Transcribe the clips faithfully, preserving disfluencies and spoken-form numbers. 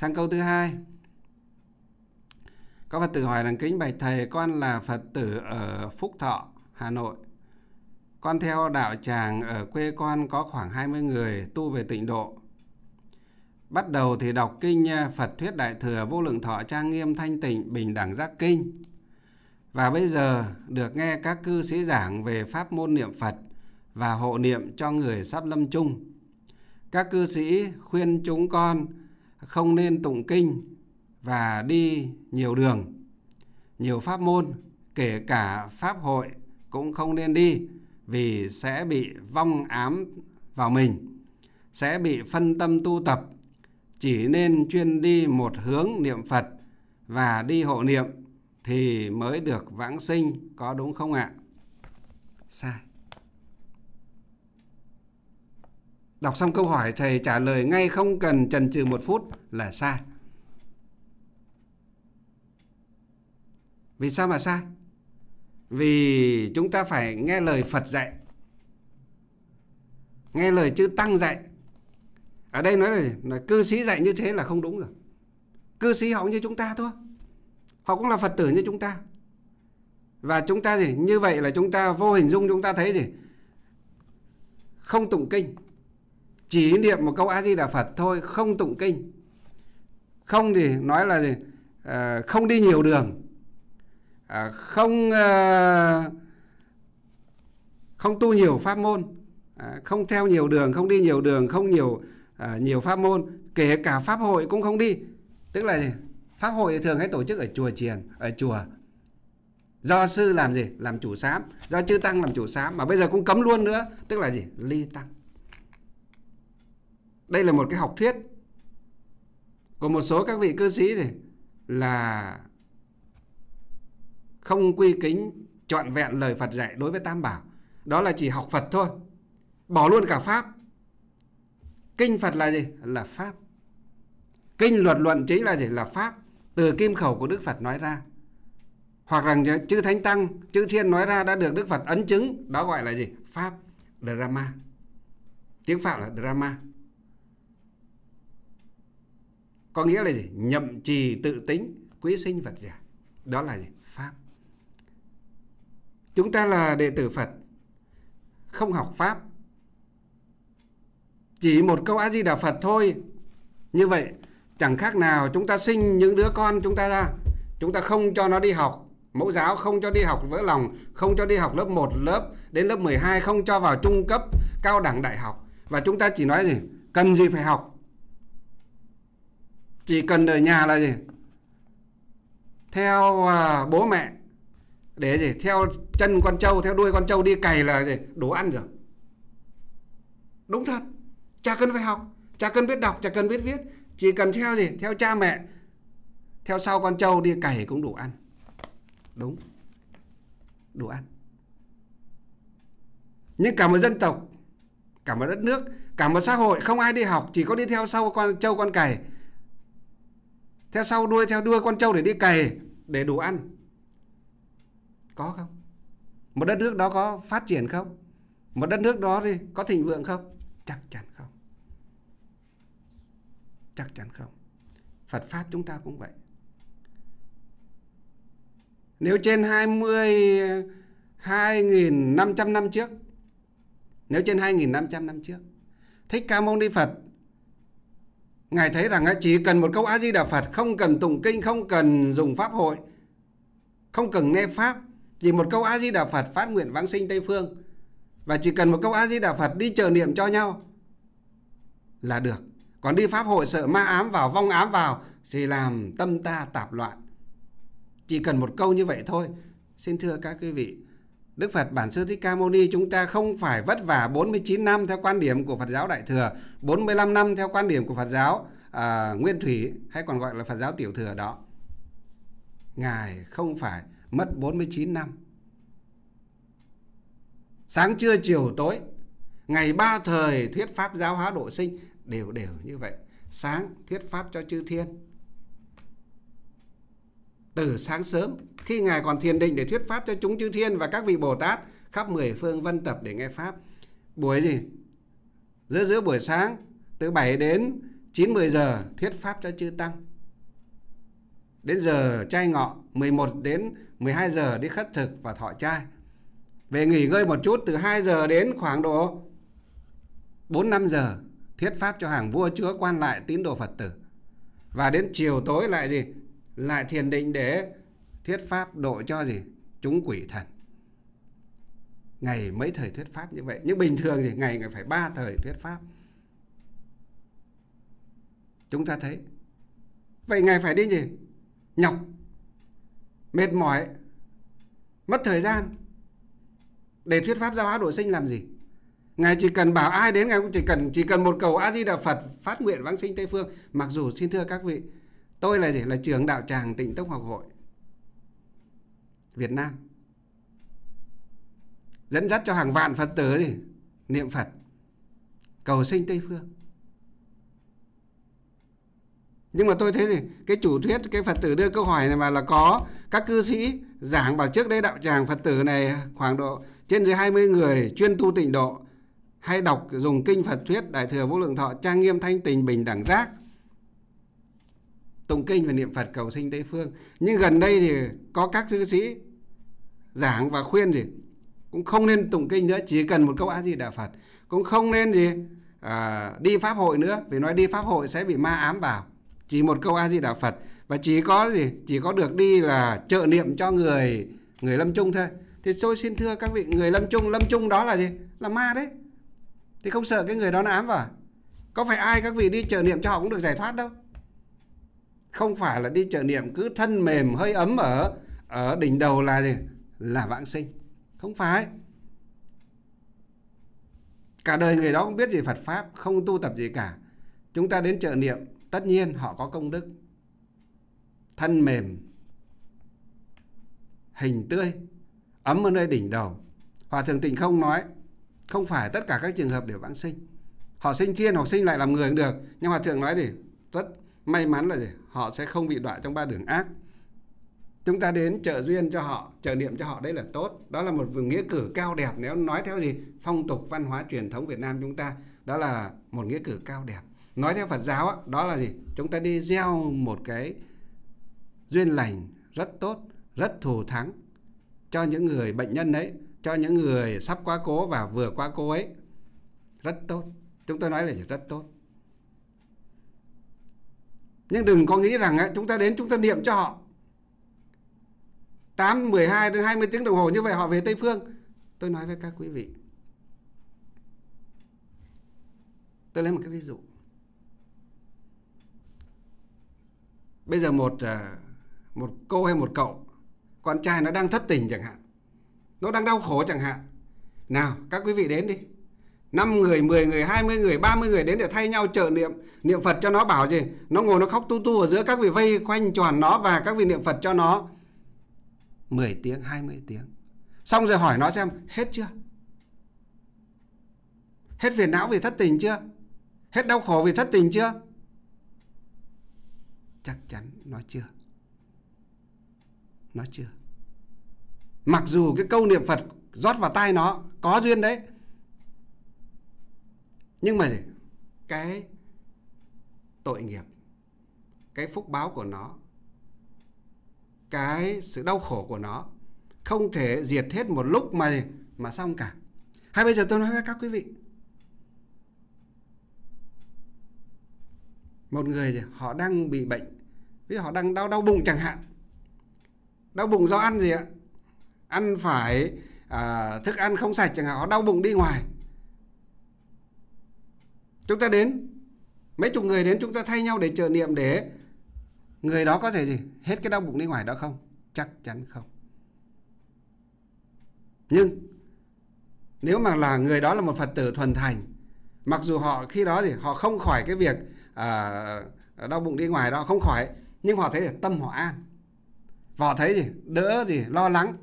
Sang câu thứ hai. Có Phật tử hỏi rằng kính bạch thầy, con là Phật tử ở Phúc Thọ, Hà Nội. Con theo đạo tràng ở quê con có khoảng hai mươi người tu về tịnh độ. Bắt đầu thì đọc kinh Phật thuyết Đại thừa vô lượng thọ trang nghiêm thanh tịnh bình đẳng giác kinh. Và bây giờ được nghe các cư sĩ giảng về pháp môn niệm Phật và hộ niệm cho người sắp lâm chung. Các cư sĩ khuyên chúng con không nên tụng kinh và đi nhiều đường, nhiều pháp môn, kể cả pháp hội cũng không nên đi vì sẽ bị vong ám vào mình, sẽ bị phân tâm tu tập, chỉ nên chuyên đi một hướng niệm Phật và đi hộ niệm thì mới được vãng sinh, có đúng không ạ? Sai. Đọc xong câu hỏi thầy trả lời ngay không cần chần chừ một phút là sai. Vì sao mà sai? Vì chúng ta phải nghe lời Phật dạy, nghe lời chư Tăng dạy. Ở đây nói là, là cư sĩ dạy như thế là không đúng rồi. Cư sĩ họ cũng như chúng ta thôi, họ cũng là Phật tử như chúng ta. Và chúng ta gì? Như vậy là chúng ta vô hình dung chúng ta thấy gì? Không tụng kinh, chỉ niệm một câu A-di-đà Phật thôi, không tụng kinh. Không thì nói là gì? À, không đi nhiều đường, à, không, à, không tu nhiều pháp môn, à, không theo nhiều đường, không đi nhiều đường, không nhiều, à, nhiều pháp môn, kể cả pháp hội cũng không đi. Tức là gì? Pháp hội thường hay tổ chức ở chùa chiền, ở chùa, do sư làm gì? Làm chủ sám, do chư Tăng làm chủ sám, mà bây giờ cũng cấm luôn nữa. Tức là gì? Ly Tăng. Đây là một cái học thuyết của một số các vị cư sĩ này, là không quy kính trọn vẹn lời Phật dạy đối với Tam Bảo. Đó là chỉ học Phật thôi, bỏ luôn cả Pháp. Kinh Phật là gì? Là Pháp. Kinh luật luận chính là gì? Là Pháp, từ kim khẩu của Đức Phật nói ra. Hoặc rằng chư Thánh Tăng, chư Thiên nói ra đã được Đức Phật ấn chứng. Đó gọi là gì? Pháp, drama. Tiếng Phạn là drama, có nghĩa là gì? Nhậm trì tự tính, quý sinh Phật giả. Đó là gì? Pháp. Chúng ta là đệ tử Phật, không học Pháp, chỉ một câu A-di-đà Phật thôi. Như vậy chẳng khác nào chúng ta sinh những đứa con chúng ta ra, chúng ta không cho nó đi học mẫu giáo, không cho đi học vỡ lòng, không cho đi học lớp một, lớp đến lớp mười hai, không cho vào trung cấp, cao đẳng, đại học. Và chúng ta chỉ nói gì? Cần gì phải học, chỉ cần ở nhà là gì? Theo à, bố mẹ, để gì? Theo chân con trâu, theo đuôi con trâu đi cày là gì? Đồ ăn rồi. Đúng thật, chả cần phải học, chả cần biết đọc, chả cần biết viết, chỉ cần theo gì? Theo cha mẹ, theo sau con trâu đi cày cũng đủ ăn. Đúng, đủ ăn. Nhưng cả một dân tộc, cả một đất nước, cả một xã hội không ai đi học, chỉ có đi theo sau con trâu con cày, theo sau đuôi, theo đuôi con trâu để đi cày, để đủ ăn. Có không? Một đất nước đó có phát triển không? Một đất nước đó thì có thịnh vượng không? Chắc chắn không. Chắc chắn không. Phật Pháp chúng ta cũng vậy. Nếu trên hai mươi hai nghìn năm trăm năm trước, nếu trên hai nghìn năm trăm năm trước, Thích Ca Mâu Ni Phật, Ngài thấy rằng chỉ cần một câu A-di-đà Phật, không cần tụng kinh, không cần dùng pháp hội, không cần nghe Pháp, chỉ một câu A-di-đà Phật phát nguyện vãng sinh Tây Phương. Và chỉ cần một câu A-di-đà Phật đi chờ niệm cho nhau là được. Còn đi pháp hội sợ ma ám vào, vong ám vào thì làm tâm ta tạp loạn. Chỉ cần một câu như vậy thôi. Xin thưa các quý vị, Đức Phật Bản Sư Thích Ca Mâu Ni chúng ta không phải vất vả bốn mươi chín năm theo quan điểm của Phật giáo Đại Thừa, bốn mươi lăm năm theo quan điểm của Phật giáo à, Nguyên Thủy, hay còn gọi là Phật giáo Tiểu Thừa đó. Ngài không phải mất bốn mươi chín năm. Sáng trưa chiều tối, ngày ba thời thuyết Pháp giáo hóa độ sinh, đều đều như vậy. Sáng thuyết Pháp cho chư thiên, từ sáng sớm khi Ngài còn thiền định để thuyết Pháp cho chúng chư thiên và các vị Bồ Tát khắp mười phương vân tập để nghe Pháp. Buổi gì? Giữa giữa buổi sáng từ bảy đến chín mười giờ thuyết pháp cho chư tăng. Đến giờ chay ngọ, mười một đến mười hai giờ đi khất thực và thọ chay. Về nghỉ ngơi một chút, từ hai giờ đến khoảng độ bốn năm giờ thuyết pháp cho hàng vua chúa quan lại tín đồ Phật tử. Và đến chiều tối lại gì? Lại thiền định để thuyết pháp độ cho gì? Chúng quỷ thần. Ngày mấy thời thuyết pháp như vậy. Nhưng bình thường thì ngày phải ba thời thuyết pháp. Chúng ta thấy. Vậy ngày phải đi gì? Nhọc, mệt mỏi, mất thời gian để thuyết pháp giáo hóa độ sinh làm gì? Ngài chỉ cần bảo ai đến, Ngài cũng chỉ cần chỉ cần một cầu A-di-đà Phật phát nguyện vãng sinh Tây Phương. Mặc dù xin thưa các vị, tôi là gì? Là trưởng đạo tràng Tịnh Tông Học Hội Việt Nam, dẫn dắt cho hàng vạn Phật tử gì? Niệm Phật cầu sinh Tây Phương. Nhưng mà tôi thấy thì cái chủ thuyết, cái Phật tử đưa câu hỏi này mà là có các cư sĩ giảng bảo trước đây đạo tràng Phật tử này khoảng độ trên dưới hai mươi người chuyên tu tịnh độ, hay đọc dùng kinh Phật thuyết Đại thừa vô lượng thọ trang nghiêm thanh tịnh bình đẳng giác, tụng kinh và niệm Phật cầu sinh Tây Phương. Nhưng gần đây thì có các cư sĩ giảng và khuyên gì cũng không nên tụng kinh nữa, chỉ cần một câu A-di-đà Phật, cũng không nên gì à, đi pháp hội nữa, vì nói đi pháp hội sẽ bị ma ám vào. Chỉ một câu A-di-đà Phật, và chỉ có gì? Chỉ có được đi là trợ niệm cho người người lâm chung thôi. Thì tôi xin thưa các vị, người lâm chung, lâm chung đó là gì? Là ma đấy. Thì không sợ cái người đó nó ám vào. Có phải ai các vị đi trợ niệm cho họ cũng được giải thoát đâu. Không phải là đi trợ niệm cứ thân mềm hơi ấm ở ở đỉnh đầu là gì? Là vãng sinh. Không phải. Cả đời người đó không biết gì Phật Pháp, không tu tập gì cả. Chúng ta đến trợ niệm, tất nhiên họ có công đức, thân mềm, hình tươi, ấm ở nơi đỉnh đầu. Hòa Thượng Tịnh Không nói, không phải tất cả các trường hợp đều vãng sinh. Họ sinh thiên, họ sinh lại làm người cũng được. Nhưng Hòa Thượng nói thì rất may mắn là gì? Họ sẽ không bị đọa trong ba đường ác. Chúng ta đến trợ duyên cho họ, trợ niệm cho họ, đấy là tốt. Đó là một nghĩa cử cao đẹp, nếu nói theo gì? Phong tục văn hóa truyền thống Việt Nam chúng ta. Đó là một nghĩa cử cao đẹp. Nói theo Phật giáo đó là gì? Chúng ta đi gieo một cái duyên lành rất tốt, rất thù thắng cho những người bệnh nhân ấy, cho những người sắp quá cố và vừa quá cố ấy. Rất tốt. Chúng tôi nói là rất tốt. Nhưng đừng có nghĩ rằng ấy, chúng ta đến chúng ta niệm cho họ tám, mười hai đến hai mươi tiếng đồng hồ như vậy họ về Tây Phương. Tôi nói với các quý vị, tôi lấy một cái ví dụ. Bây giờ một một cô hay một cậu con trai nó đang thất tình chẳng hạn, nó đang đau khổ chẳng hạn. Nào các quý vị đến đi, năm người, mười người, hai mươi người, ba mươi người đến để thay nhau trợ niệm niệm Phật cho nó, bảo gì nó ngồi nó khóc tu tu ở giữa, các vị vây quanh tròn nó và các vị niệm Phật cho nó mười tiếng, hai mươi tiếng. Xong rồi hỏi nó xem hết chưa, hết phiền não vì thất tình chưa, hết đau khổ vì thất tình chưa. Chắc chắn nó chưa. Nó chưa. Mặc dù cái câu niệm Phật rót vào tai nó có duyên đấy, nhưng mà cái tội nghiệp, cái phúc báo của nó, cái sự đau khổ của nó không thể diệt hết một lúc mà mà xong cả. Hay bây giờ tôi nói với các quý vị, một người họ đang bị bệnh, ví dụ họ đang đau đau bụng chẳng hạn. Đau bụng do ăn gì ạ? Ăn phải à, thức ăn không sạch chẳng hạn, họ đau bụng đi ngoài. Chúng ta đến, mấy chục người đến, chúng ta thay nhau để trợ niệm để người đó có thể gì? Hết cái đau bụng đi ngoài đó không? Chắc chắn không. Nhưng nếu mà là người đó là một Phật tử thuần thành, mặc dù họ khi đó thì họ không khỏi cái việc à, đau bụng đi ngoài đó, không khỏi, nhưng họ thấy là tâm họ an. Và họ thấy gì? Đỡ gì? Lo lắng.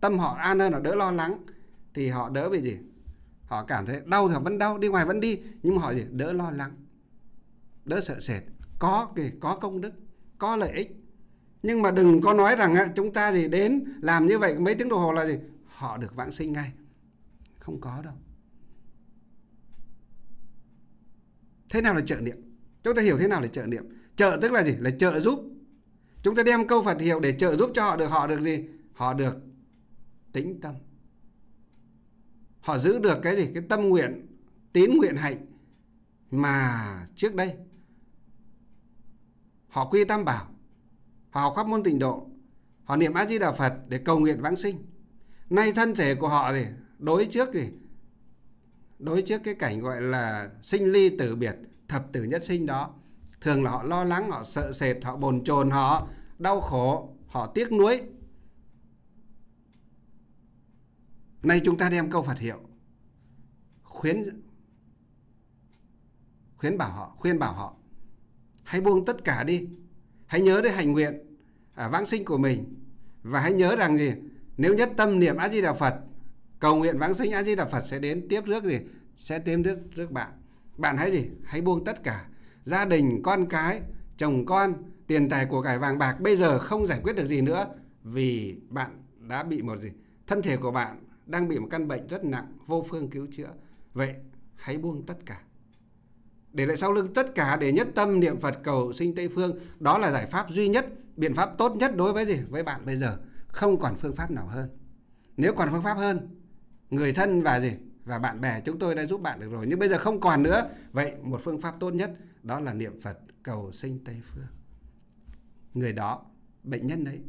Tâm họ an hơn, họ đỡ lo lắng. Thì họ đỡ bị gì? Họ cảm thấy đau thì họ vẫn đau, đi ngoài vẫn đi, nhưng mà họ gì? Đỡ lo lắng, đỡ sợ sệt. Có gì? Có công đức, có lợi ích. Nhưng mà đừng có nói rằng chúng ta gì đến làm như vậy mấy tiếng đồng hồ là gì? Họ được vãng sinh ngay. Không có đâu. Thế nào là trợ niệm? Chúng ta hiểu thế nào là trợ niệm? Trợ tức là gì? Là trợ giúp. Chúng ta đem câu Phật hiệu để trợ giúp cho họ được họ được gì? Họ được tĩnh tâm. Họ giữ được cái gì? Cái tâm nguyện, tín nguyện hạnh mà trước đây họ quy Tam Bảo, họ học pháp môn Tịnh Độ, họ niệm A-di-đà Phật để cầu nguyện vãng sinh. Nay thân thể của họ thì đối trước thì đối trước cái cảnh gọi là sinh ly tử biệt, thập tử nhất sinh đó, thường là họ lo lắng, họ sợ sệt, họ bồn chồn, họ đau khổ, họ tiếc nuối. Nay chúng ta đem câu Phật hiệu khuyến khuyến bảo họ, khuyên bảo họ hãy buông tất cả đi, hãy nhớ đến hành nguyện à, vãng sinh của mình, và hãy nhớ rằng gì, nếu nhất tâm niệm A Di Đà Phật, cầu nguyện vãng sinh, A Di Đà Phật sẽ đến tiếp rước gì, sẽ tiếp rước rước bạn. Bạn hãy gì, hãy buông tất cả, gia đình, con cái, chồng con, tiền tài của cải vàng bạc bây giờ không giải quyết được gì nữa, vì bạn đã bị một gì, thân thể của bạn đang bị một căn bệnh rất nặng, vô phương cứu chữa. Vậy hãy buông tất cả, để lại sau lưng tất cả, để nhất tâm niệm Phật cầu sinh Tây Phương. Đó là giải pháp duy nhất, biện pháp tốt nhất đối với gì, với bạn bây giờ. Không còn phương pháp nào hơn. Nếu còn phương pháp hơn, người thân và gì, và bạn bè chúng tôi đã giúp bạn được rồi, nhưng bây giờ không còn nữa. Vậy một phương pháp tốt nhất đó là niệm Phật cầu sinh Tây Phương. Người đó, bệnh nhân đấy,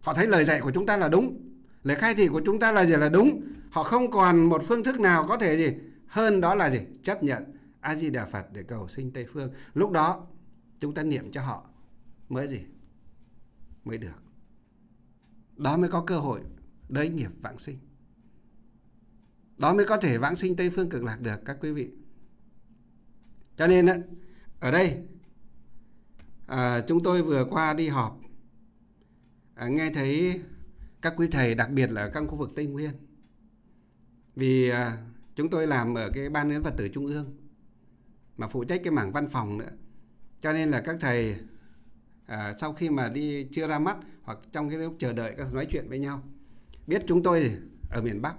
họ thấy lời dạy của chúng ta là đúng, lời khai thị của chúng ta là gì, là đúng. Họ không còn một phương thức nào có thể gì hơn, đó là gì, chấp nhận A Di Đà Phật để cầu sinh Tây Phương. Lúc đó chúng ta niệm cho họ mới gì, mới được. Đó mới có cơ hội đới nghiệp vãng sinh, đó mới có thể vãng sinh Tây Phương Cực Lạc được các quý vị. Cho nên ở đây à, chúng tôi vừa qua đi họp à, nghe thấy các quý thầy, đặc biệt là ở các khu vực Tây Nguyên, vì à, chúng tôi làm ở cái Ban Huấn Phật tử Trung ương mà phụ trách cái mảng văn phòng nữa, cho nên là các thầy à, sau khi mà đi chưa ra mắt hoặc trong cái lúc chờ đợi các nói chuyện với nhau, biết chúng tôi gì, ở miền Bắc,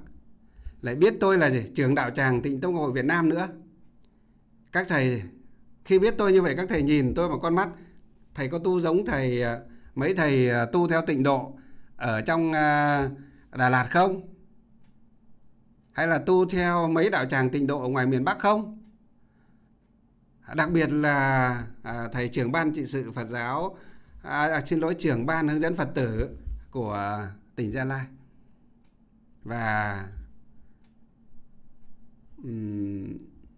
lại biết tôi là gì, trưởng đạo tràng Tịnh Tông Học Hội Việt Nam nữa. Các thầy khi biết tôi như vậy, các thầy nhìn tôi bằng con mắt, thầy có tu giống thầy mấy thầy tu theo Tịnh Độ ở trong Đà Lạt không, hay là tu theo mấy đạo tràng Tịnh Độ ở ngoài miền Bắc không. Đặc biệt là thầy trưởng ban trị sự Phật giáo, à, xin lỗi, trưởng ban hướng dẫn Phật tử của tỉnh Gia Lai, và um,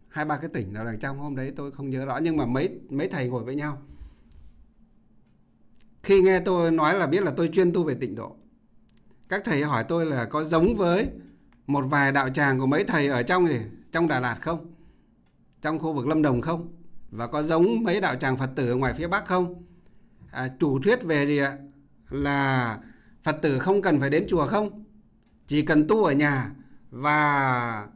hai ba cái tỉnh nào đằng trong hôm đấy tôi không nhớ rõ, nhưng mà mấy mấy thầy ngồi với nhau, khi nghe tôi nói là biết là tôi chuyên tu về Tịnh Độ. Các thầy hỏi tôi là có giống với một vài đạo tràng của mấy thầy ở trong gì, trong Đà Lạt không, trong khu vực Lâm Đồng không, và có giống mấy đạo tràng Phật tử ở ngoài phía Bắc không, à, chủ thuyết về gì ạ, là Phật tử không cần phải đến chùa không, chỉ cần tu ở nhà và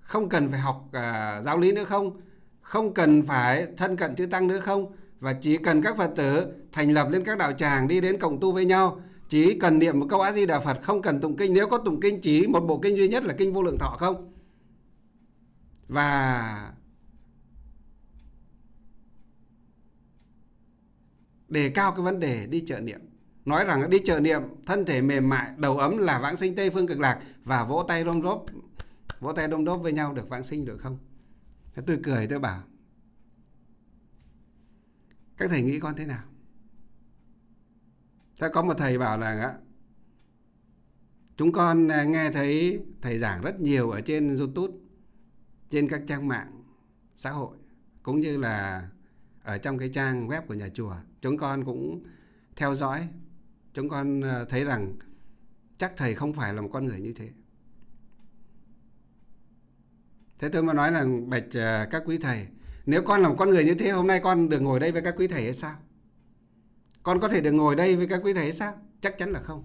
không cần phải học à, giáo lý nữa không, không cần phải thân cận chư tăng nữa không, và chỉ cần các Phật tử thành lập lên các đạo tràng đi đến cộng tu với nhau, chỉ cần niệm một câu A Di Đà Phật, không cần tụng kinh, nếu có tụng kinh chỉ một bộ kinh duy nhất là kinh Vô Lượng Thọ không. Và đề cao cái vấn đề đi trợ niệm, nói rằng đi trợ niệm thân thể mềm mại, đầu ấm là vãng sinh Tây Phương Cực Lạc, và vỗ tay rôm rốp, vỗ tay rôm rốp với nhau được vãng sinh được không. Thế tôi cười, tôi bảo các thầy nghĩ con thế nào. Thế có một thầy bảo là chúng con nghe thấy thầy giảng rất nhiều ở trên YouTube, trên các trang mạng xã hội, cũng như là ở trong cái trang web của nhà chùa. Chúng con cũng theo dõi, chúng con thấy rằng chắc thầy không phải là một con người như thế. Thế tôi mới nói là bạch các quý thầy, nếu con là một con người như thế, hôm nay con được ngồi đây với các quý thầy hay sao? Con có thể được ngồi đây với các quý thầy hay sao? Chắc chắn là không.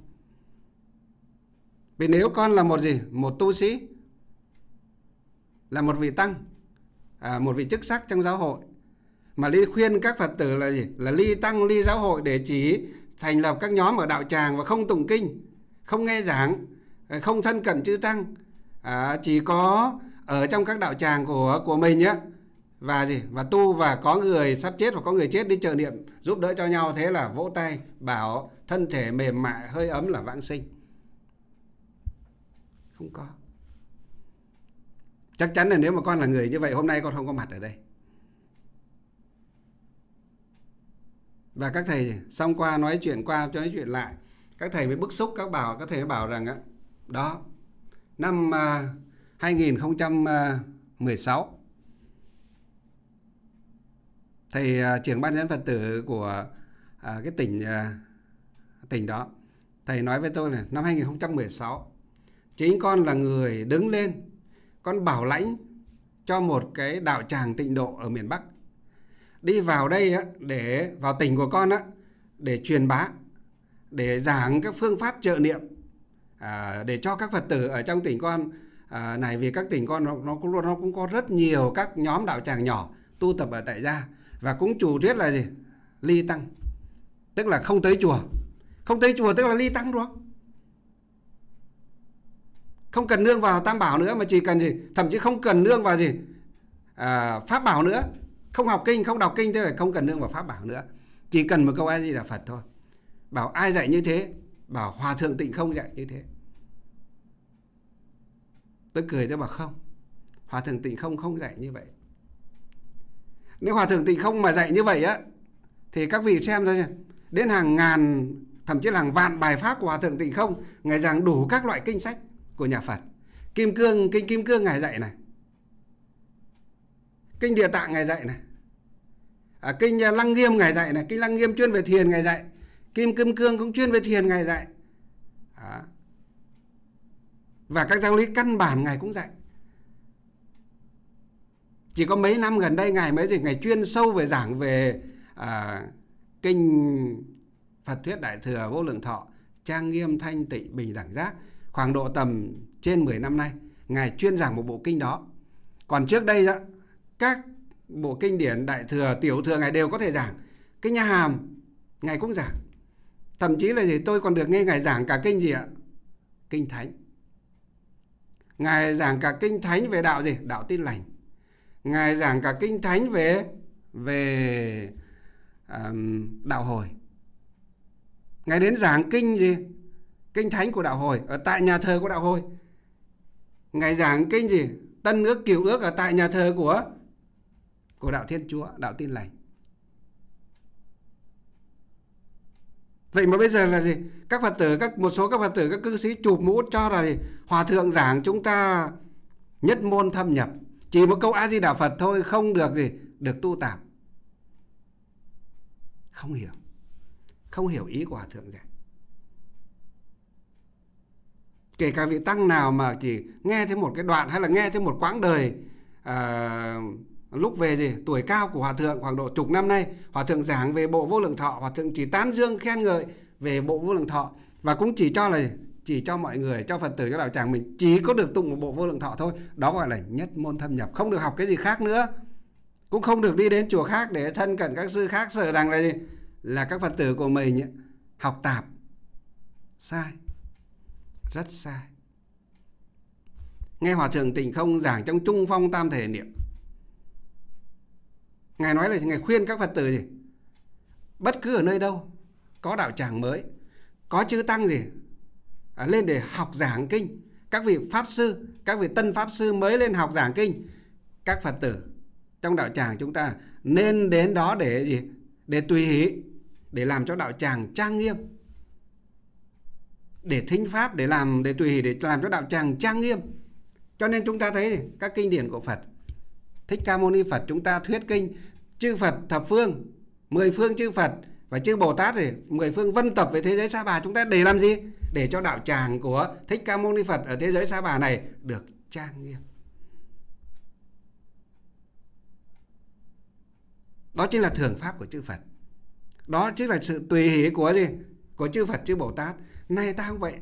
Vì nếu con là một gì? Một tu sĩ, là một vị tăng, à, một vị chức sắc trong giáo hội, mà đi khuyên các Phật tử là gì? Là ly tăng, ly giáo hội để chỉ thành lập các nhóm ở đạo tràng và không tụng kinh, không nghe giảng, không thân cận chư tăng, à, chỉ có ở trong các đạo tràng của của mình nhé, và gì và tu, và có người sắp chết và có người chết đi trợ niệm giúp đỡ cho nhau, thế là vỗ tay bảo thân thể mềm mại hơi ấm là vãng sinh. Không có. Chắc chắn là nếu mà con là người như vậy hôm nay con không có mặt ở đây. Và các thầy xong qua nói chuyện qua cho nói chuyện lại, các thầy mới bức xúc, các bảo các thầy mới bảo rằng á, đó năm hai nghìn không trăm mười sáu thầy trưởng ban dân Phật tử của à, cái tỉnh à, tỉnh đó, thầy nói với tôi là năm hai nghìn không trăm mười sáu chính con là người đứng lên, con bảo lãnh cho một cái đạo tràng tịnh độ ở miền Bắc đi vào đây á, để vào tỉnh của con á, để truyền bá, để giảng các phương pháp trợ niệm à, để cho các Phật tử ở trong tỉnh con à, này, vì các tỉnh con nó, nó cũng nó cũng có rất nhiều các nhóm đạo tràng nhỏ tu tập ở tại gia, và cũng chủ thuyết là gì, ly tăng, tức là không tới chùa, không tới chùa tức là ly tăng rồi, không cần nương vào Tam Bảo nữa, mà chỉ cần gì, thậm chí không cần nương vào gì à, Pháp Bảo nữa, không học kinh, không đọc kinh, thế là không cần nương vào Pháp Bảo nữa, chỉ cần một câu A Di Đà Phật thôi. Bảo ai dạy như thế? Bảo Hòa Thượng Tịnh Không dạy như thế. Tôi cười, tôi bảo không, Hòa Thượng Tịnh Không không dạy như vậy. Nếu Hòa Thượng Tịnh Không mà dạy như vậy á, thì các vị xem thôi nha, đến hàng ngàn, thậm chí là hàng vạn bài pháp của Hòa Thượng Tịnh Không. Ngài giảng đủ các loại kinh sách của nhà Phật. Kim Cương, Kinh Kim Cương Ngài dạy này, Kinh Địa Tạng Ngài dạy này, à, Kinh Lăng Nghiêm Ngài dạy này, Kinh Lăng Nghiêm chuyên về thiền Ngài dạy, Kim Kim Cương cũng chuyên về thiền Ngài dạy. Đó. Và các giáo lý căn bản Ngài cũng dạy. Chỉ có mấy năm gần đây Ngài mới gì, Ngài chuyên sâu về giảng về à, Kinh Phật thuyết Đại thừa vô lượng thọ trang nghiêm thanh tịnh bình đẳng giác. Khoảng độ tầm trên mười năm nay Ngài chuyên giảng một bộ kinh đó. Còn trước đây đó, các bộ kinh điển Đại thừa, Tiểu thừa Ngài đều có thể giảng. Kinh Nha Hàm Ngài cũng giảng. Thậm chí là gì, tôi còn được nghe Ngài giảng cả kinh gì ạ? Kinh Thánh. Ngài giảng cả kinh Thánh về đạo gì? Đạo Tin Lành. Ngài giảng cả kinh Thánh về về um, đạo Hồi. Ngài đến giảng kinh gì? Kinh Thánh của đạo Hồi ở tại nhà thờ của đạo Hồi. Ngài giảng kinh gì? Tân ước, Cựu ước ở tại nhà thờ của của đạo Thiên Chúa, đạo Tin Lành. Vậy mà bây giờ là gì? Các Phật tử, các một số các Phật tử, các cư sĩ chụp mũ cho là gì? Hòa thượng giảng chúng ta nhất môn thâm nhập, chỉ một câu A Di Đà Phật thôi không được gì, được tu tạp. Không hiểu. Không hiểu ý của Hòa thượng dạy. Kể cả vị tăng nào mà chỉ nghe thêm một cái đoạn hay là nghe thêm một quãng đời à, lúc về gì tuổi cao của Hòa thượng, khoảng độ chục năm nay Hòa thượng giảng về bộ vô lượng thọ, Hòa thượng chỉ tán dương khen ngợi về bộ vô lượng thọ, và cũng chỉ cho là chỉ cho mọi người, cho Phật tử, cho đạo tràng mình chỉ có được tụng một bộ vô lượng thọ thôi. Đó gọi là nhất môn thâm nhập, không được học cái gì khác nữa, cũng không được đi đến chùa khác để thân cận các sư khác, sợ rằng là gì, là các Phật tử của mình học tạp. Sai, rất sai. Nghe Hòa thượng Tịnh Không giảng trong Trung Phong Tam Thể Niệm, Ngài nói là Ngài khuyên các Phật tử gì, bất cứ ở nơi đâu có đạo tràng mới, có chư tăng gì à, lên để học giảng kinh, các vị pháp sư, các vị tân pháp sư mới lên học giảng kinh, các Phật tử trong đạo tràng chúng ta nên đến đó để gì, để tùy hỷ, để làm cho đạo tràng trang nghiêm, để thính pháp, để làm, để tùy hỷ, để làm cho đạo tràng trang nghiêm. Cho nên chúng ta thấy các kinh điển của Phật, Thích Ca Mâu Ni Phật chúng ta thuyết kinh, chư Phật thập phương, mười phương chư Phật và chư Bồ Tát thì mười phương vân tập về thế giới Sa Bà, chúng ta để làm gì? Để cho đạo tràng của Thích Ca Mâu Ni Phật ở thế giới Sa Bà này được trang nghiêm. Đó chính là thường pháp của chư Phật. Đó chính là sự tùy hỷ của gì? Của chư Phật, chư Bồ Tát. Này ta không vậy.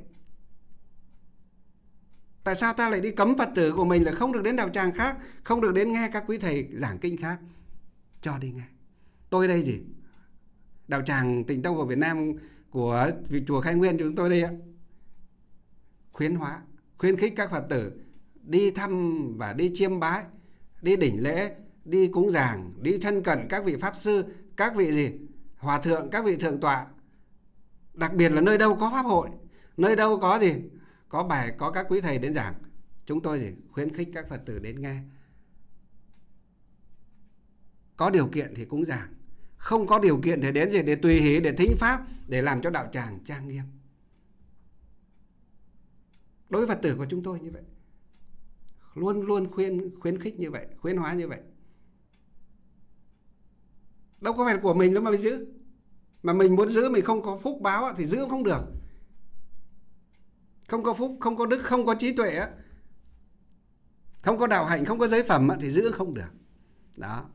Tại sao ta lại đi cấm Phật tử của mình là không được đến đạo tràng khác, không được đến nghe các quý thầy giảng kinh khác? Cho đi nghe. Tôi đây gì? Đạo tràng Tịnh Tông của Việt Nam, của chùa Khai Nguyên chúng tôi đây ạ, khuyến hóa, khuyến khích các Phật tử đi thăm và đi chiêm bái, đi đỉnh lễ, đi cúng giảng, đi thân cận các vị pháp sư, các vị gì hòa thượng, các vị thượng tọa. Đặc biệt là nơi đâu có pháp hội, nơi đâu có gì có bài, có các quý thầy đến giảng, chúng tôi thì khuyến khích các Phật tử đến nghe. Có điều kiện thì cúng giảng, không có điều kiện thì đến gì để tùy hỷ, để thính pháp, để làm cho đạo tràng trang nghiêm. Đối với Phật tử của chúng tôi như vậy, luôn luôn khuyên khuyến khích như vậy, khuyến hóa như vậy. Đâu có phải của mình đâu mà mình giữ, mà mình muốn giữ mình không có phúc báo thì giữ không được. Không có phúc, không có đức, không có trí tuệ, không có đạo hạnh, không có giới phẩm thì giữ không được. Đó.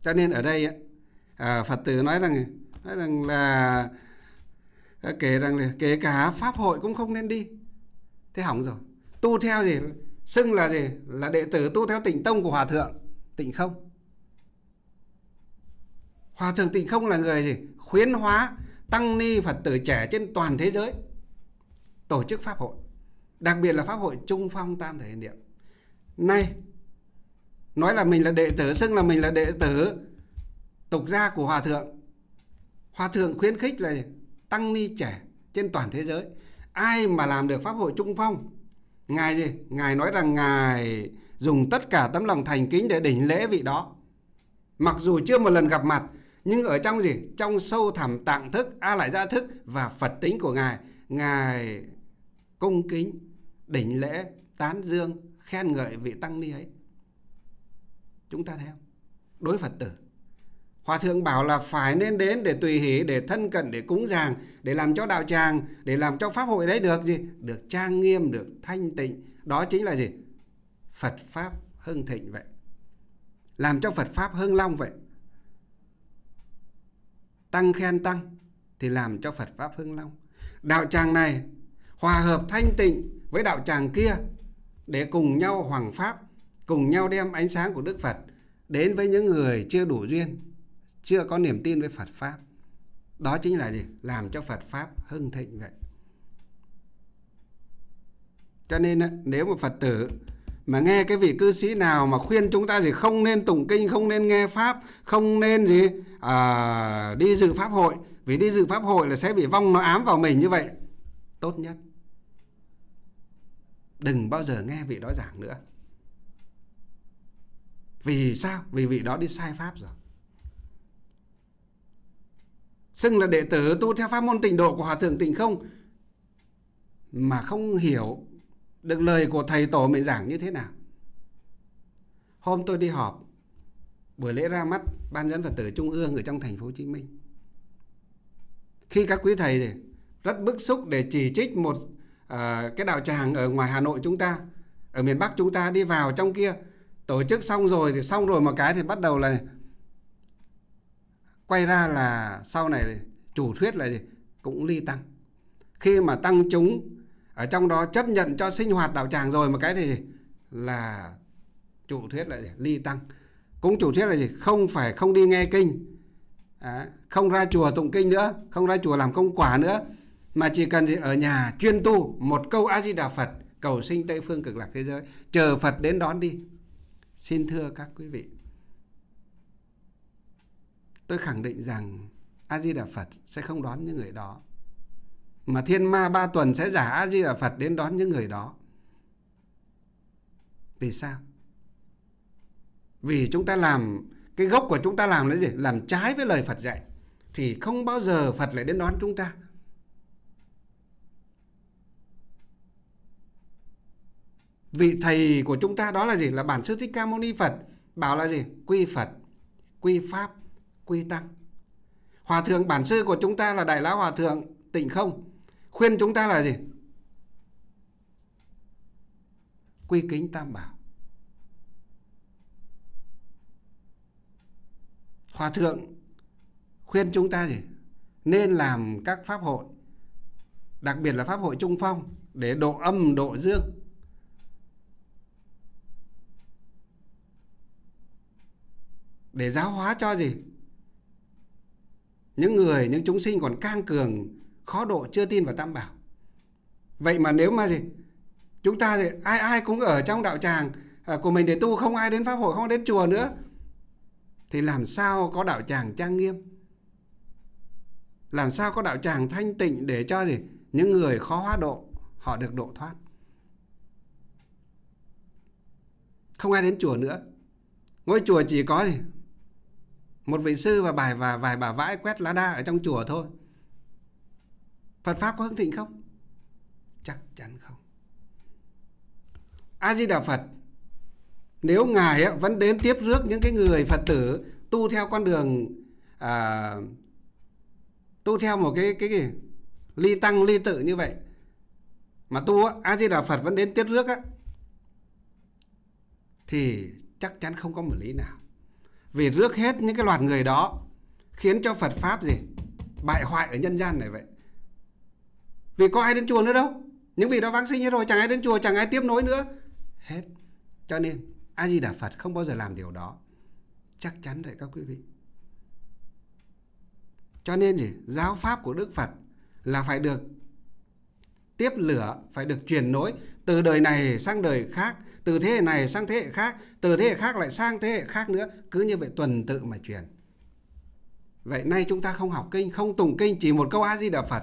Cho nên ở đây Phật tử nói rằng nói rằng là kể rằng là kể cả pháp hội cũng không nên đi, thế hỏng rồi. Tu theo gì, xưng là gì, là đệ tử tu theo Tịnh Tông của Hòa Thượng Tịnh Không. Hòa Thượng Tịnh Không là người gì khuyến hóa tăng ni Phật tử trẻ trên toàn thế giới tổ chức pháp hội, đặc biệt là pháp hội Trung Phong Tam Thể Niệm. Nay nói là mình là đệ tử, xưng là mình là đệ tử tục gia của Hòa Thượng. Hòa Thượng khuyến khích là gì? Tăng ni trẻ trên toàn thế giới, ai mà làm được pháp hội Trung Phong, Ngài gì? Ngài nói rằng Ngài dùng tất cả tấm lòng thành kính để đỉnh lễ vị đó. Mặc dù chưa một lần gặp mặt, nhưng ở trong gì? Trong sâu thẳm tạng thức, a lại gia thức và Phật tính của Ngài, Ngài cung kính, đỉnh lễ, tán dương, khen ngợi vị tăng ni ấy. Chúng ta theo đối Phật tử, Hòa Thượng bảo là phải nên đến để tùy hỷ, để thân cận, để cúng dường, để làm cho đạo tràng, để làm cho pháp hội đấy được gì, được trang nghiêm, được thanh tịnh. Đó chính là gì, Phật pháp hưng thịnh vậy, làm cho Phật pháp hưng long vậy. Tăng khen tăng thì làm cho Phật pháp hưng long. Đạo tràng này hòa hợp thanh tịnh với đạo tràng kia để cùng nhau hoằng pháp, cùng nhau đem ánh sáng của Đức Phật đến với những người chưa đủ duyên, chưa có niềm tin với Phật pháp. Đó chính là gì, làm cho Phật pháp hưng thịnh vậy. Cho nên nếu một Phật tử mà nghe cái vị cư sĩ nào mà khuyên chúng ta gì không nên tụng kinh, không nên nghe pháp, không nên gì à, đi dự pháp hội, vì đi dự pháp hội là sẽ bị vong nó ám vào mình như vậy, tốt nhất đừng bao giờ nghe vị đó giảng nữa. Vì sao? Vì vị đó đi sai pháp rồi. Xưng là đệ tử tu theo pháp môn tịnh độ của Hòa Thượng Tịnh Không mà không hiểu được lời của thầy tổ mình giảng như thế nào. Hôm tôi đi họp buổi lễ ra mắt Ban Dẫn Phật tử Trung ương ở trong thành phố Hồ Chí Minh, khi các quý thầy thì rất bức xúc để chỉ trích một uh, cái đạo tràng ở ngoài Hà Nội chúng ta, ở miền Bắc chúng ta, đi vào trong kia tổ chức xong rồi thì xong rồi một cái thì bắt đầu là quay ra là sau này chủ thuyết là gì cũng ly tăng. Khi mà tăng chúng ở trong đó chấp nhận cho sinh hoạt đạo tràng rồi một cái thì là chủ thuyết là gì? Ly tăng. Cũng chủ thuyết là gì? Không phải không đi nghe kinh, à, không ra chùa tụng kinh nữa, không ra chùa làm công quả nữa, mà chỉ cần gì ở nhà chuyên tu một câu A-di-đà Phật, cầu sinh Tây Phương Cực Lạc thế giới, chờ Phật đến đón đi. Xin thưa các quý vị, tôi khẳng định rằng A-di-đà Phật sẽ không đón những người đó, mà thiên ma ba tuần sẽ giả A-di-đà Phật đến đón những người đó. Vì sao? Vì chúng ta làm, cái gốc của chúng ta làm là gì? Làm trái với lời Phật dạy, thì không bao giờ Phật lại đến đón chúng ta. Vị thầy của chúng ta đó là gì? Là bản sư Thích Ca Mâu Ni Phật, bảo là gì? Quy Phật, quy Pháp, quy Tăng. Hòa thượng bản sư của chúng ta là Đại Lão Hòa Thượng Tịnh Không khuyên chúng ta là gì? Quy kính Tam Bảo. Hòa thượng khuyên chúng ta gì? Nên làm các pháp hội, đặc biệt là pháp hội Trung Phong, để độ âm độ dương. Để giáo hóa cho gì? Những người, những chúng sinh còn cang cường, khó độ, chưa tin vào Tam Bảo. Vậy mà nếu mà gì? Chúng ta thì ai ai cũng ở trong đạo tràng của mình để tu, không ai đến pháp hội, không ai đến chùa nữa, thì làm sao có đạo tràng trang nghiêm, làm sao có đạo tràng thanh tịnh để cho gì những người khó hóa độ họ được độ thoát. Không ai đến chùa nữa, ngôi chùa chỉ có gì một vị sư và bài và vài bà vãi quét lá đa ở trong chùa thôi. Phật pháp có hưng thịnh không? Chắc chắn không. A Di Đà Phật nếu ngài ấy, vẫn đến tiếp rước những cái người Phật tử tu theo con đường à, tu theo một cái cái, cái ly tăng ly tự như vậy mà tu, A Di Đà Phật vẫn đến tiếp rước á, thì chắc chắn không có một lý nào. Vì rước hết những cái loạt người đó khiến cho Phật pháp gì bại hoại ở nhân gian này vậy. Vì có ai đến chùa nữa đâu, những vị đó vãng sinh hết rồi, chẳng ai đến chùa, chẳng ai tiếp nối nữa hết. Cho nên A Di Đà Phật không bao giờ làm điều đó, chắc chắn đấy các quý vị. Cho nên gì giáo pháp của Đức Phật là phải được tiếp lửa, phải được truyền nối từ đời này sang đời khác, từ thế hệ này sang thế hệ khác, từ thế hệ khác lại sang thế hệ khác nữa, cứ như vậy tuần tự mà truyền. Vậy nay chúng ta không học kinh, không tụng kinh, chỉ một câu A Di Đà Phật.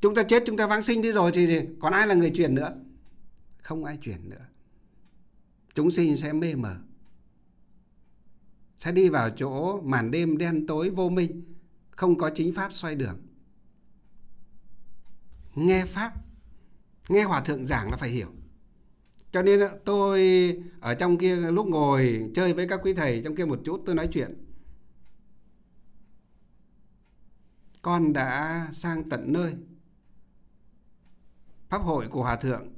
Chúng ta chết, chúng ta vãng sinh đi rồi thì gì? Còn ai là người truyền nữa? Không ai truyền nữa. Chúng sinh sẽ mê mờ, sẽ đi vào chỗ màn đêm đen tối vô minh, không có chính pháp xoay đường. Nghe pháp, nghe hòa thượng giảng là phải hiểu. Cho nên tôi ở trong kia lúc ngồi chơi với các quý thầy trong kia một chút, tôi nói chuyện: con đã sang tận nơi pháp hội của Hòa Thượng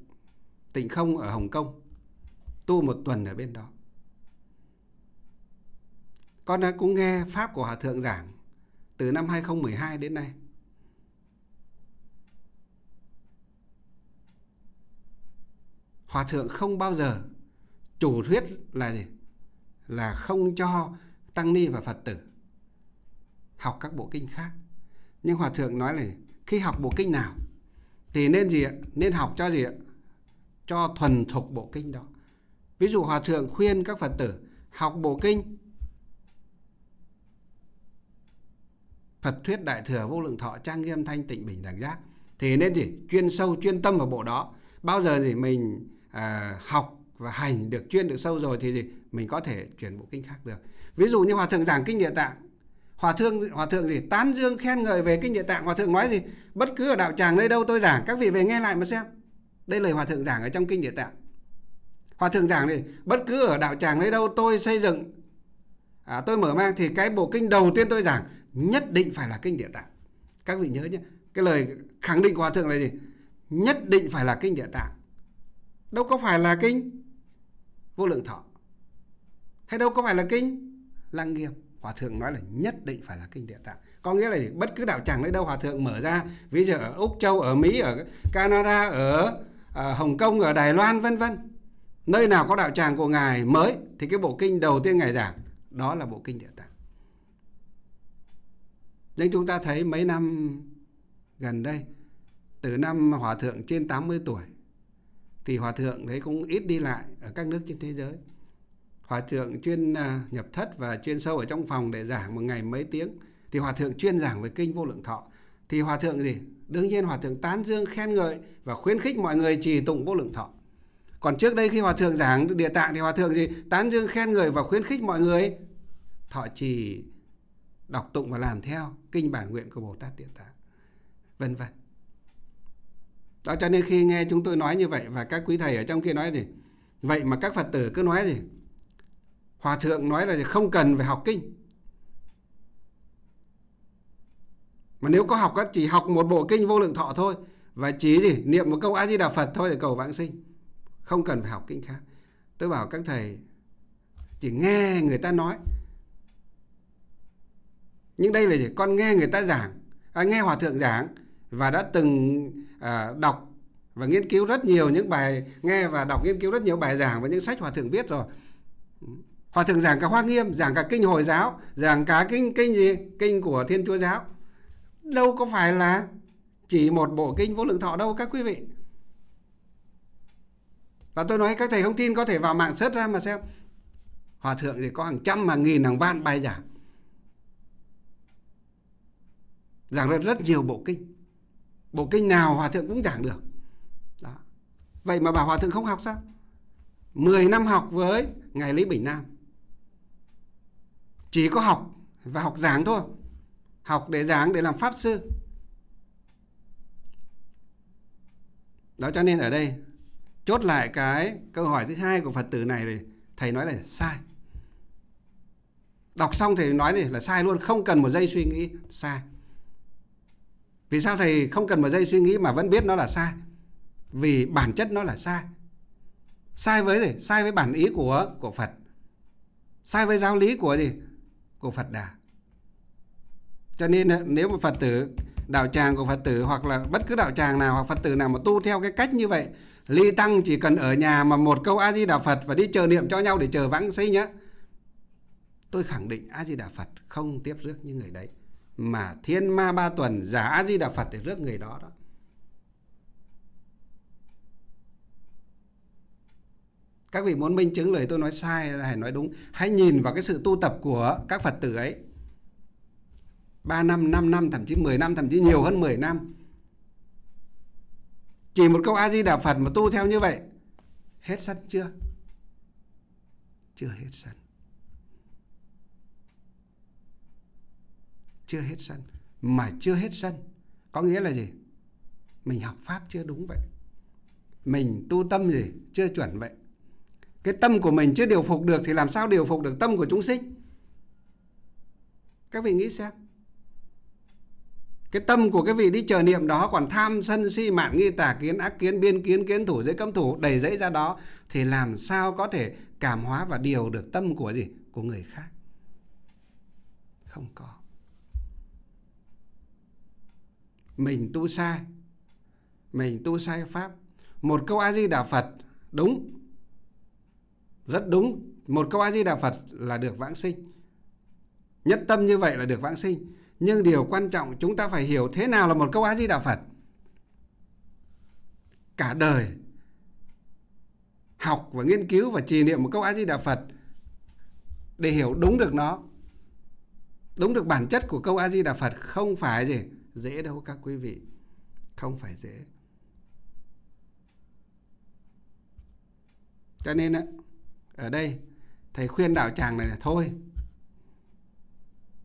Tịnh Không ở Hồng Kông, tu một tuần ở bên đó. Con đã cũng nghe pháp của Hòa Thượng giảng từ năm hai không một hai đến nay. Hòa Thượng không bao giờ chủ thuyết là gì? Là không cho tăng ni và Phật tử học các bộ kinh khác. Nhưng Hòa Thượng nói là khi học bộ kinh nào thì nên gì ạ? Nên học cho gì ạ? Cho thuần thục bộ kinh đó. Ví dụ Hòa Thượng khuyên các Phật tử học bộ kinh Phật thuyết Đại thừa vô lượng thọ trang nghiêm thanh tịnh bình đẳng giác, thì nên gì? Chuyên sâu, chuyên tâm vào bộ đó. Bao giờ thì mình à, học và hành được chuyên được sâu rồi thì gì? Mình có thể chuyển bộ kinh khác được. Ví dụ như Hòa Thượng giảng Kinh Địa Tạng, Hòa Thượng, Hòa Thượng gì? Tán dương khen ngợi về Kinh Địa Tạng. Hòa Thượng nói gì? Bất cứ ở đạo tràng nơi đâu tôi giảng, các vị về nghe lại mà xem. Đây là lời Hòa Thượng giảng ở trong Kinh Địa Tạng. Hòa Thượng giảng gì? Bất cứ ở đạo tràng nơi đâu tôi xây dựng, à, tôi mở mang, thì cái bộ kinh đầu tiên tôi giảng nhất định phải là Kinh Địa Tạng. Các vị nhớ nhé, cái lời khẳng định của Hòa Thượng là gì? Nhất định phải là Kinh Địa Tạng. Đâu có phải là Kinh Vô Lượng Thọ, hay đâu có phải là Kinh Lăng Nghiêm. Hòa Thượng nói là nhất định phải là Kinh Địa Tạng. Có nghĩa là bất cứ đạo tràng nơi đâu Hòa Thượng mở ra, ví dụ ở Úc Châu, ở Mỹ, ở Canada, ở, ở Hồng Kông, ở Đài Loan, vân vân. Nơi nào có đạo tràng của ngài mới thì cái bộ kinh đầu tiên ngài giảng đó là bộ Kinh Địa Tạng. Nhưng chúng ta thấy mấy năm gần đây, từ năm Hòa Thượng trên tám mươi tuổi, thì Hòa Thượng đấy cũng ít đi lại ở các nước trên thế giới. Hòa Thượng chuyên nhập thất và chuyên sâu ở trong phòng để giảng một ngày mấy tiếng. Thì Hòa Thượng chuyên giảng về Kinh Vô Lượng Thọ. Thì Hòa Thượng gì? Đương nhiên Hòa Thượng tán dương khen ngợi và khuyến khích mọi người trì tụng Vô Lượng Thọ. Còn trước đây khi Hòa Thượng giảng Địa Tạng thì Hòa Thượng gì? Tán dương khen ngợi và khuyến khích mọi người thọ trì, đọc tụng và làm theo kinh bản nguyện của Bồ Tát Địa Tạng, vân vân. Đó, cho nên khi nghe chúng tôi nói như vậy và các quý thầy ở trong kia nói gì, vậy mà các Phật tử cứ nói gì? Hòa Thượng nói là không cần phải học kinh, mà nếu có học chỉ học một bộ Kinh Vô Lượng Thọ thôi, và chỉ gì niệm một câu A Di Đà Phật thôi để cầu vãng sinh, không cần phải học kinh khác. Tôi bảo các thầy chỉ nghe người ta nói, nhưng đây là gì? Con nghe người ta giảng, à, nghe Hòa Thượng giảng và đã từng à, đọc và nghiên cứu rất nhiều những bài, nghe và đọc nghiên cứu rất nhiều bài giảng và những sách Hòa Thượng viết rồi. Hòa Thượng giảng cả Hoa Nghiêm, giảng cả Kinh Hồi giáo, giảng cả Kinh kinh gì? Kinh của Thiên Chúa giáo. Đâu có phải là chỉ một bộ kinh Vô Lượng Thọ đâu các quý vị. Và tôi nói các thầy không tin có thể vào mạng search ra mà xem. Hòa thượng thì có hàng trăm, hàng nghìn, hàng vạn bài giảng, giảng ra rất nhiều bộ kinh. Bộ kinh nào hòa thượng cũng giảng được. Đó. Vậy mà bảo hòa thượng không học sao? mười năm học với ngài Lý Bỉnh Nam, chỉ có học và học giảng thôi. Học để giảng, để làm pháp sư. Đó, cho nên ở đây chốt lại cái câu hỏi thứ hai của Phật tử này thì thầy nói là sai. Đọc xong thầy nói thì là sai luôn, không cần một giây suy nghĩ, sai. Vì sao thầy không cần một giây suy nghĩ mà vẫn biết nó là sai? Vì bản chất nó là sai. Sai với gì? Sai với bản ý của của Phật. Sai với giáo lý của gì? Của Phật Đà. Cho nên nếu mà Phật tử, đạo tràng của Phật tử hoặc là bất cứ đạo tràng nào hoặc Phật tử nào mà tu theo cái cách như vậy, ly tăng chỉ cần ở nhà mà một câu A-di-đà Phật và đi chờ niệm cho nhau để chờ vãng sinh nhá, tôi khẳng định A-di-đà Phật không tiếp rước như người đấy. Mà thiên ma ba tuần giả A-di-đà Phật để rước người đó đó. Các vị muốn minh chứng lời tôi nói sai hay nói đúng, hãy nhìn vào cái sự tu tập của các Phật tử ấy. ba năm, năm năm, thậm chí mười năm, thậm chí nhiều hơn mười năm. Chỉ một câu A-di-đà Phật mà tu theo như vậy, hết sân chưa? Chưa hết sân. Chưa hết sân. Mà chưa hết sân có nghĩa là gì? Mình học pháp chưa đúng vậy, mình tu tâm gì chưa chuẩn vậy. Cái tâm của mình chưa điều phục được thì làm sao điều phục được tâm của chúng sinh? Các vị nghĩ xem. Cái tâm của cái vị đi chờ niệm đó còn tham sân si mạn nghi tà kiến ác kiến biên kiến kiến thủ giới cấm thủ đầy dẫy ra đó, thì làm sao có thể cảm hóa và điều được tâm của gì? Của người khác. Không có. Mình tu sai. Mình tu sai pháp. Một câu A-di-đà Phật đúng, rất đúng. Một câu A-di-đà Phật là được vãng sinh. Nhất tâm như vậy là được vãng sinh. Nhưng điều quan trọng chúng ta phải hiểu thế nào là một câu A-di-đà Phật. Cả đời học và nghiên cứu và trì niệm một câu A-di-đà Phật để hiểu đúng được nó, đúng được bản chất của câu A-di-đà Phật không phải gì dễ đâu các quý vị. Không phải dễ. Cho nên ở đây thầy khuyên đạo tràng này là thôi,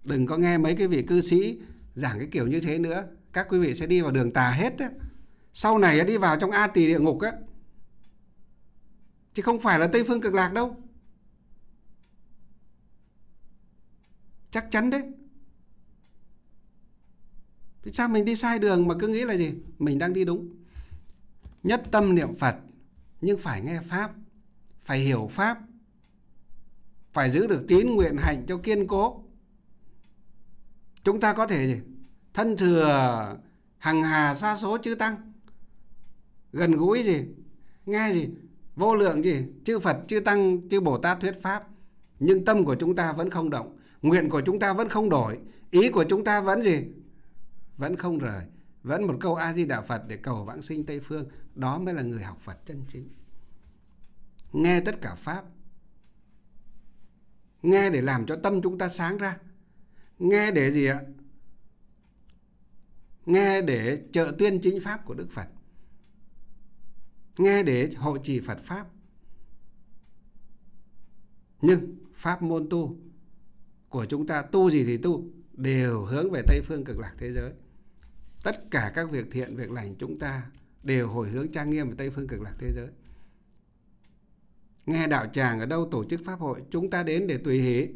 đừng có nghe mấy cái vị cư sĩ giảng cái kiểu như thế nữa. Các quý vị sẽ đi vào đường tà hết á. Sau này đi vào trong A Tỳ Địa Ngục á, chứ không phải là Tây Phương Cực Lạc đâu. Chắc chắn đấy. Vì sao mình đi sai đường mà cứ nghĩ là gì? Mình đang đi đúng. Nhất tâm niệm Phật, nhưng phải nghe pháp, phải hiểu pháp, phải giữ được tín nguyện hạnh cho kiên cố. Chúng ta có thể gì? Thân thừa hằng hà sa số chư tăng, gần gũi gì, nghe gì, vô lượng gì, chư Phật, chư Tăng, chư Bồ Tát thuyết pháp, nhưng tâm của chúng ta vẫn không động, nguyện của chúng ta vẫn không đổi, ý của chúng ta vẫn gì, vẫn không rời, vẫn một câu A-di-đà Phật để cầu vãng sinh Tây Phương. Đó mới là người học Phật chân chính. Nghe tất cả pháp, nghe để làm cho tâm chúng ta sáng ra. Nghe để gì ạ? Nghe để trợ tuyên chính pháp của Đức Phật. Nghe để hộ trì Phật Pháp. Nhưng pháp môn tu của chúng ta, tu gì thì tu, đều hướng về Tây Phương Cực Lạc thế giới. Tất cả các việc thiện, việc lành chúng ta đều hồi hướng trang nghiêm về Tây Phương Cực Lạc thế giới. Nghe đạo tràng ở đâu tổ chức pháp hội, chúng ta đến để tùy hỷ,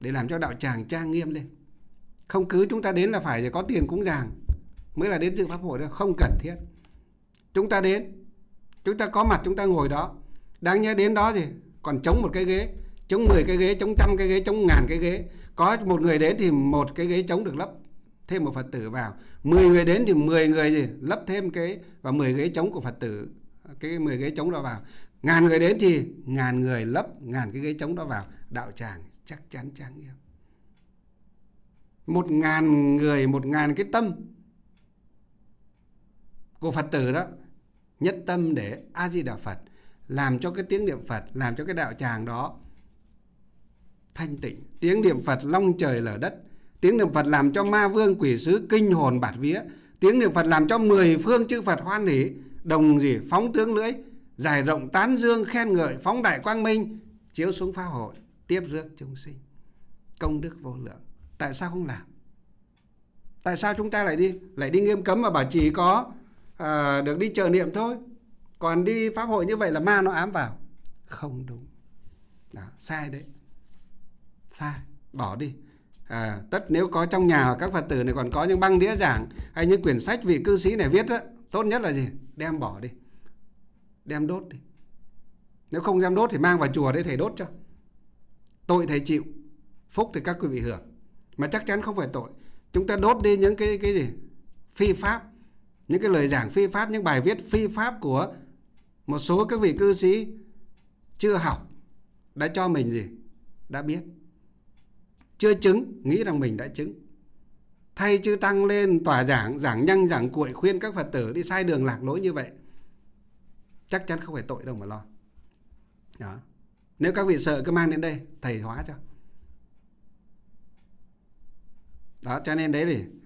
để làm cho đạo tràng trang nghiêm lên. Không cứ chúng ta đến là phải có tiền cúng giàng mới là đến dự pháp hội đâu. Không cần thiết. Chúng ta đến, chúng ta có mặt, chúng ta ngồi đó. Đáng nhớ đến đó gì? Còn chống một cái ghế, chống mười cái ghế, chống trăm cái ghế, chống ngàn cái ghế. Có một người đến thì một cái ghế chống được lấp thêm một Phật tử vào. Mười người đến thì mười người gì? Lấp thêm cái và mười ghế chống của Phật tử, cái mười ghế chống đó vào. Ngàn người đến thì ngàn người lấp ngàn cái ghế chống đó vào. Đạo tràng chắc chắn trang nghiêm. Một ngàn người, một ngàn cái tâm của Phật tử đó, nhất tâm để A-di-đà Phật, làm cho cái tiếng niệm Phật, làm cho cái đạo tràng đó thanh tịnh. Tiếng niệm Phật long trời lở đất, tiếng niệm Phật làm cho ma vương quỷ sứ kinh hồn bạt vía, tiếng niệm Phật làm cho mười phương chư Phật hoan hỉ, đồng gì phóng tướng lưỡi, giải rộng tán dương khen ngợi, phóng đại quang minh, chiếu xuống pháp hội, tiếp rước chúng sinh, công đức vô lượng. Tại sao không làm? Tại sao chúng ta lại đi lại đi nghiêm cấm mà bảo chỉ có à, được đi chợ niệm thôi, còn đi pháp hội như vậy là ma nó ám vào? Không đúng đó, sai đấy, sai, bỏ đi. À, tất nếu có trong nhà các Phật tử này còn có những băng đĩa giảng hay những quyển sách vị cư sĩ này viết đó, tốt nhất là gì? Đem bỏ đi, đem đốt đi. Nếu không đem đốt thì mang vào chùa để thầy đốt cho. Tội thầy chịu, phúc thì các quý vị hưởng, mà chắc chắn không phải tội. Chúng ta đốt đi những cái cái gì phi pháp, những cái lời giảng phi pháp, những bài viết phi pháp của một số các vị cư sĩ chưa học đã cho mình gì, đã biết, chưa chứng nghĩ rằng mình đã chứng. Thay chư tăng lên tòa giảng, giảng nhăng giảng cuội, khuyên các Phật tử đi sai đường lạc lối như vậy, chắc chắn không phải tội đâu mà lo. Đó. Nếu các vị sợ cứ mang đến đây thầy hóa cho. Đó, cho nên đấy thì